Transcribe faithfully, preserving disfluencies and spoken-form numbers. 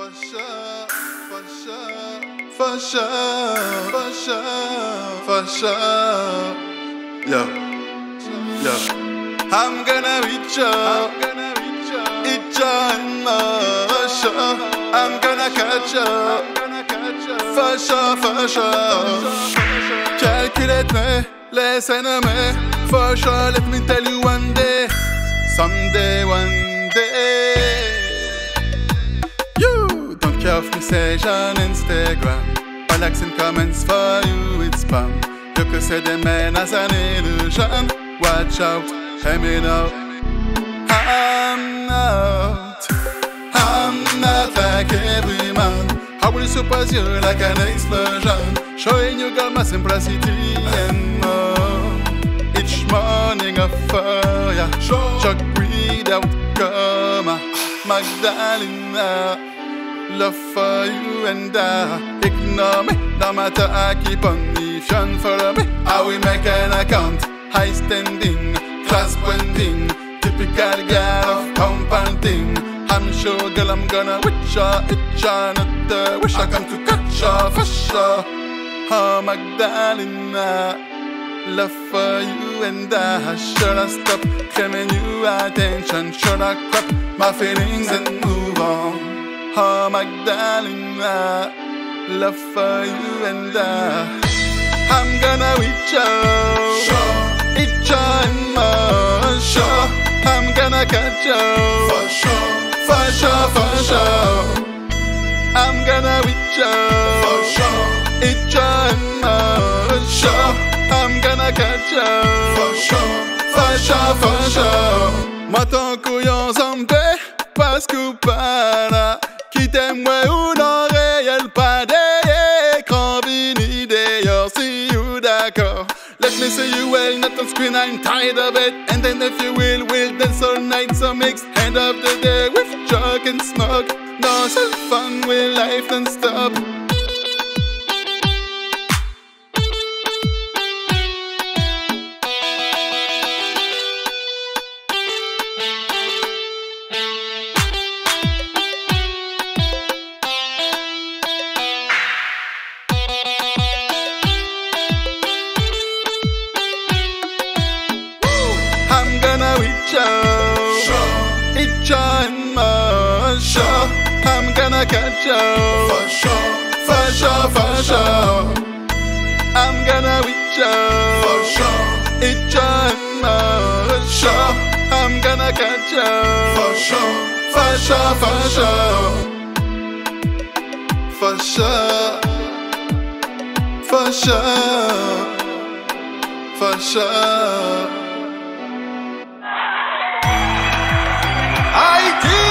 For sure, for sure, for sure, for sure, for sure. Yo, yo. I'm gonna reach up, I'm gonna reach up, eat your emotion. I'm gonna catch up, I'm gonna catch up, for sure, for sure. Calculate me, listen to me, for sure. Let me tell you one day, someday, one day. Care of message on Instagram. All action comments for you, it's spam. You could say the man as an illusion. Watch out, let me know. I'm not, I'm not like every man. I will surprise you like an explosion, showing you girl my simplicity and more. Each morning of fire, shock without comma. Magdalena, love for you and I. Ignore me, no matter I keep on. If you follow me, I will make an account. High standing, class bonding, typical girl of compounding. I'm sure girl I'm gonna witch her, itch her, not the wish. I come to catch her, for sure. Oh Magdalena, love for you and I. Should I stop claiming you attention? Should I crap my feelings and move on? Oh Magdalena, love for you and I. I'm gonna reach out, sure. Eat your emotion, sure. I'm gonna catch you, for sure, for sure, for sure. I'm gonna reach out, for sure. Eat your emotion, sure. I'm gonna catch you, for sure, for sure, for sure. Moi ton couillon zambé, pas coupable. Quittez-moi une réel pas d'écran vini d'ailleurs, see you d'accord. Let me see you well, not on screen, I'm tired of it. And then if you will, we'll dance all night, so mix. End of the day with junk and smoke. No, so fun with life non-stop. I'm gonna reach out, sure. Eat your emotion, sure. I'm gonna catch you, for sure, for sure, for sure. I'm gonna reach out, for sure. Eat your emotion, sure. I'm gonna catch you, for sure, for sure, for sure. For sure, for sure, for sure. I did.